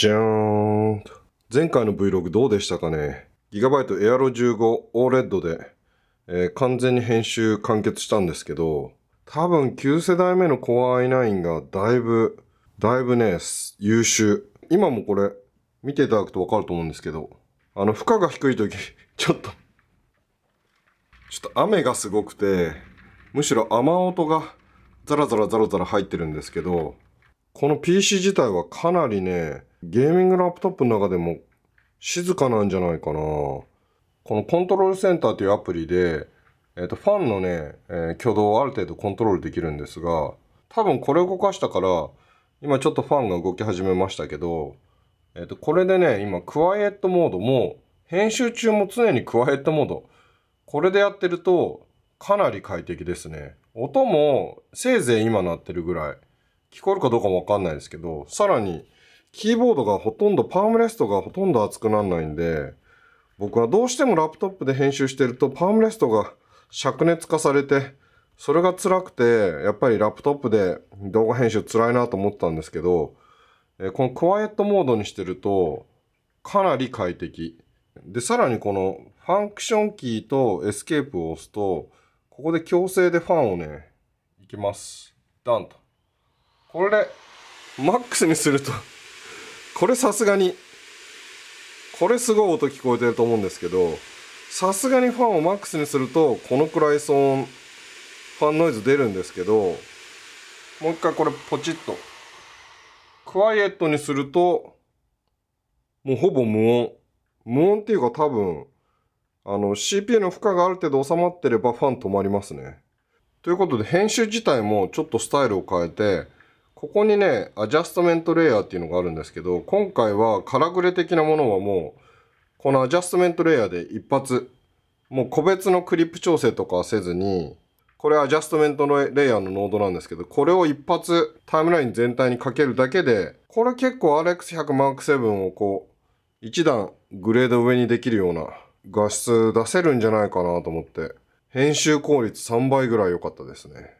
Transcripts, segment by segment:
じゃーん。前回の Vlog どうでしたかね。GIGABYTE AERO15 OLED で、完全に編集完結したんですけど、多分9世代目の Core i9 がだいぶね、優秀。今もこれ見ていただくとわかると思うんですけど、負荷が低い時、ちょっと雨がすごくて、むしろ雨音がザラザラ入ってるんですけど、この PC 自体はかなりね、ゲーミングラップトップの中でも静かなんじゃないかな。このコントロールセンターというアプリで、ファンのね、挙動をある程度コントロールできるんですが、多分これを動かしたから、今ちょっとファンが動き始めましたけど、これでね、今、クワイエットモードも、編集中も常にクワイエットモード。これでやってると、かなり快適ですね。音も、せいぜい今鳴ってるぐらい。聞こえるかどうかもわかんないですけど、さらに、キーボードがほとんど、パームレストがほとんど熱くならないんで、僕はどうしてもラップトップで編集してると、パームレストが灼熱化されて、それが辛くて、やっぱりラップトップで動画編集辛いなと思ったんですけど、このクワイエットモードにしてると、かなり快適。で、さらにこのファンクションキーとエスケープを押すと、ここで強制でファンをね、いきます。ダンと。これで、マックスにすると、これさすがに、これすごい音聞こえてると思うんですけど、さすがにファンをマックスにすると、このくらい騒音、ファンノイズ出るんですけど、もう一回これポチッと。クワイエットにすると、もうほぼ無音。無音っていうか多分、CPU の負荷がある程度収まってればファン止まりますね。ということで編集自体もちょっとスタイルを変えて、ここにね、アジャストメントレイヤーっていうのがあるんですけど、今回はカラグレ的なものはもう、このアジャストメントレイヤーで一発、もう個別のクリップ調整とかはせずに、これはアジャストメントレイヤーのノードなんですけど、これを一発タイムライン全体にかけるだけで、これ結構 RX-100M7 をこう、一段グレード上にできるような画質出せるんじゃないかなと思って、編集効率3倍ぐらい良かったですね。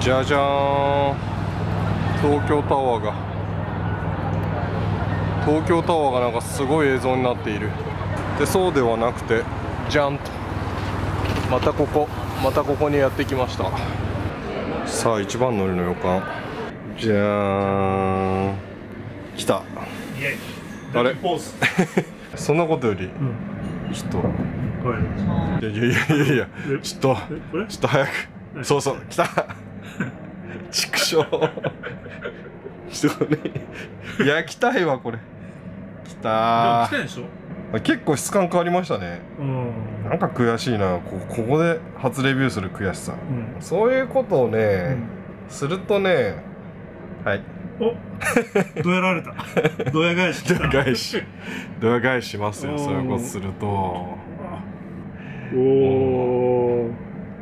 じゃじゃーん。東京タワーが。東京タワーがなんかすごい映像になっている。で、そうではなくて、じゃんと。またここにやってきました。さあ、一番乗りの予感。じゃーん。来た。あれそんなことより、ちょっと。いや、ちょっと早く。そうそう、来た。畜生。ちょっとね、焼きたいわ、これ。きたー。でも来たでしょ？結構質感変わりましたね。うん、なんか悔しいな、ここで初レビューする悔しさ。うん、そういうことをね、うん、するとね、はい。お、どやられた。どや返し。どや返ししますよ。そういうことすると。おお。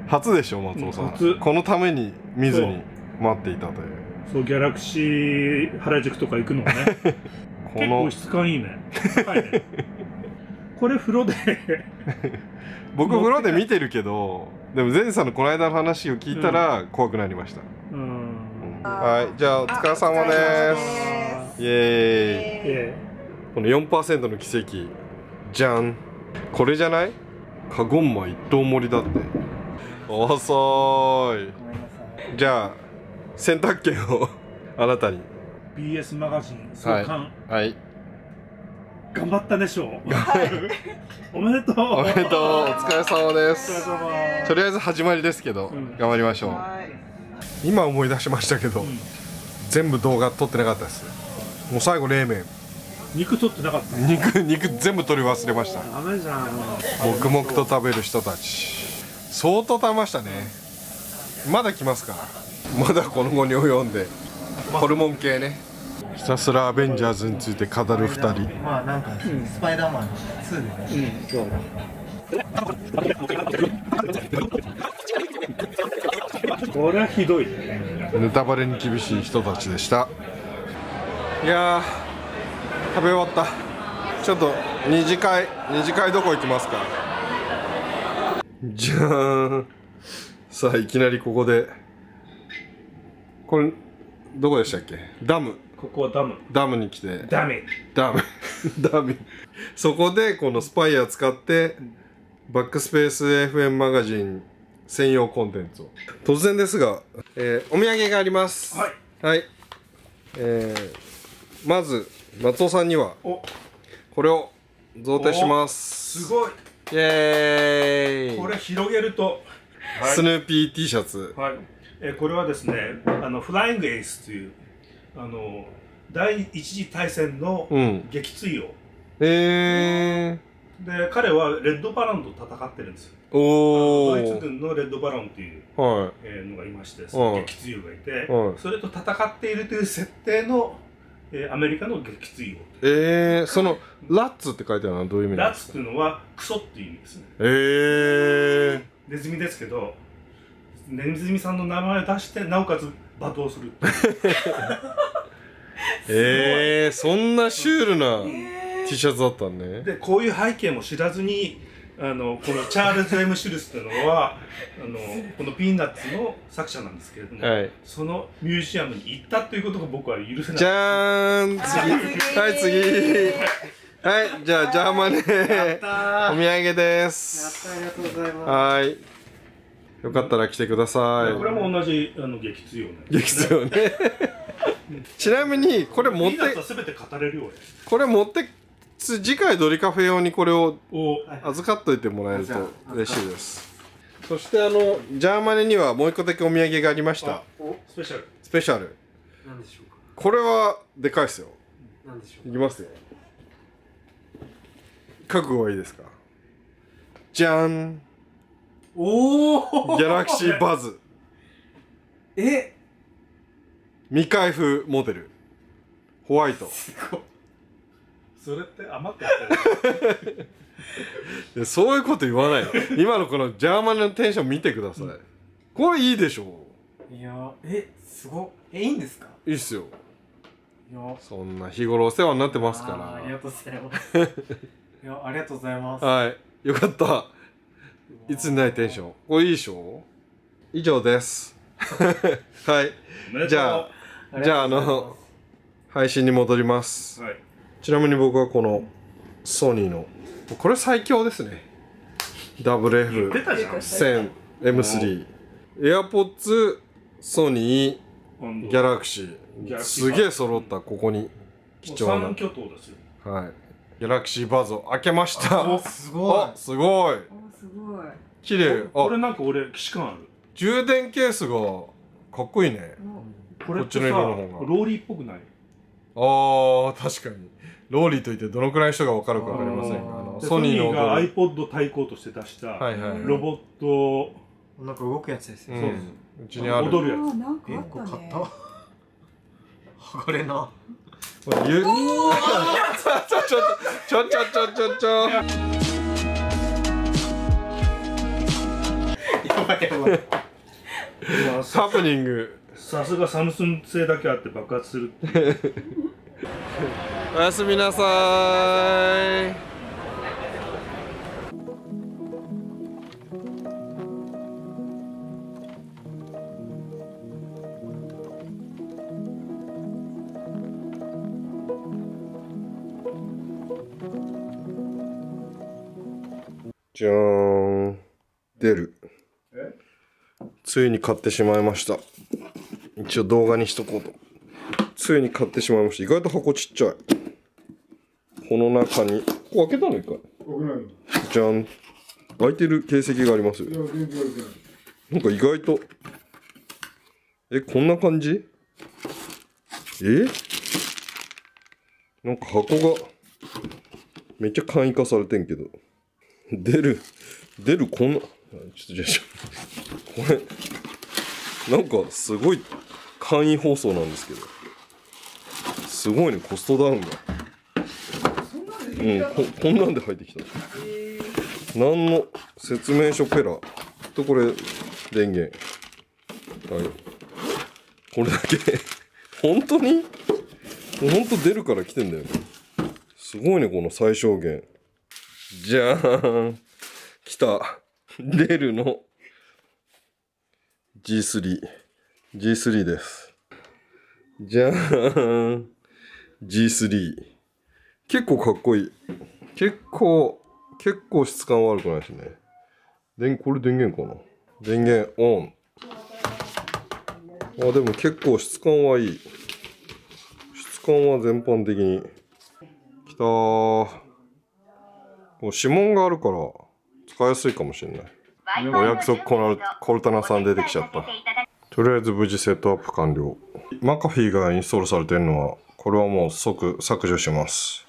初でしょ、松本さん。このために見ずに待っていたという。そう、ギャラクシー原宿とか行くのね。結構質感いいね。高いね。これ風呂で僕風呂で見てるけど、でもゼンさんのこの間の話を聞いたら怖くなりました。はい、じゃあお疲れ様です。イエーイ。この 4% の奇跡。じゃん。これじゃない？カゴンマ一頭盛りだって。遅い。じゃあ。選択権をあなたに。 BS マガジン創刊、はい、頑張ったでしょう。おめでとう、おめでとう、お疲れ様です。とりあえず始まりですけど頑張りましょう。今思い出しましたけど全部動画撮ってなかったです。もう最後冷麺、肉撮ってなかった。肉全部撮り忘れました。ダメじゃん。黙々と食べる人たち相当食べましたね。まだ来ますから、まだこの後に及んで、ホルモン系ね。ひたすらアベンジャーズについて語る2人。まあなんかスパイダーマン2でね。そうだ。これはひどいね。ネタバレに厳しい人たちでした。いやー、食べ終わった。ちょっと二次会どこ行きますか。じゃーん。さあいきなりここで、これどこでしたっけ？ダム。ここはダム。ダムに来て。ダメ。ダム。ダメ。そこでこのスパイア使ってバックスペース FM マガジン専用コンテンツを。突然ですが、お土産があります。はい。はい。まず松尾さんにはこれを贈呈します。すごい。イエーイ。これ広げると。はい、スヌーピー T シャツ、はい、これはですね、フライングエースという第一次大戦の撃墜王、で彼はレッドバロンと戦ってるんですよ。ドイツ軍のレッドバロンという、はい、のがいまして、その撃墜王がいて、はい、それと戦っているという設定の、アメリカの撃墜王。その「ラッツ」って書いてあるのはどういう意味なんですか？ラッツっていうのはクソっていう意味ですね。ネズミですけど、ネズミさんの名前を出してなおかつ罵倒する。そんなシュールな T シャツだったね。でこういう背景も知らずに、このチャールズ・M・シュルスというのはこの「ピーナッツ」の作者なんですけれども、はい、そのミュージアムに行ったということが僕は許せない。じゃーん、次、はい、次。はい、じゃあジャーマネーお土産です。ありがとうございます。はい。よかったら来てください。これも同じ激強ね。激強ね。ちなみにこれ持って、これ持って次回ドリカフェ用にこれを預かっといてもらえると嬉しいです。そしてジャーマネにはもう一個だけお土産がありました。スペシャル。スペシャル。なんでしょうか。これはでかいですよ。なんでしょう。いきますよ。覚悟はいいですか？じゃん。おお。ギャラクシーバズ。え？未開封モデル。ホワイト。それって余ってたよ。そういうこと言わない。今のこのジャーマネのテンション見てください。これいいでしょう。いや、すごい。いいんですか？いいっすよ。そんな日頃お世話になってますから。ありがとうございます。いや、ありがとうございます。はい。よかった。いつにないテンション。これいいでしょ？以上です。はい。じゃあ、配信に戻ります。はい、ちなみに僕はこの、ソニーの、これ最強ですね。WF-1000M3。AirPods、ソニー、ギャラクシー。すげえ揃った、ここに。貴重な。3巨頭ですよ。はい。ギャラクシーバズを開けました。すごい。すごい。綺麗。これなんか俺、既視感ある。充電ケースがかっこいいね。こっちの色の方が。ローリーっぽくない？ああ、確かに。ローリーといってどのくらいの人が分かるか分かりませんが。ソニーが iPod 対抗として出したロボット。なんか動くやつですよね。うちにある。踊るやつ。結構買ったわ。剥がれな。ちょ。やばいやばい。ハプニング。さすがサムスン製だけあって爆発する。おやすみなさーい。じゃーん、出る。ついに買ってしまいました。一応動画にしとこうと。ついに買ってしまいました。意外と箱ちっちゃい。この中にここ開けたの？一回じゃん、開いてる形跡がありますよ。なんか意外とこんな感じ。なんか箱がめっちゃ簡易化されてんけど、出るこんな、ちょっとこれなんかすごい簡易包装なんですけど、すごいね、コストダウンが。こんなんで入ってきた。何の説明書ペラと、これ電源、はい、これだけ。本当出るから来てんだよね。すごいね、この最小限。じゃーん、来た。出るの G3。G3 です。じゃーん。G3。結構かっこいい。結構質感悪くないですね。これ電源かな。電源オン。あ、でも結構質感はいい。質感は全般的に。きたー。指紋があるから使いやすいかもしれない。お約束コルタナさん出てきちゃった。とりあえず無事セットアップ完了。マカフィーがインストールされてるのは、これはもう即削除します。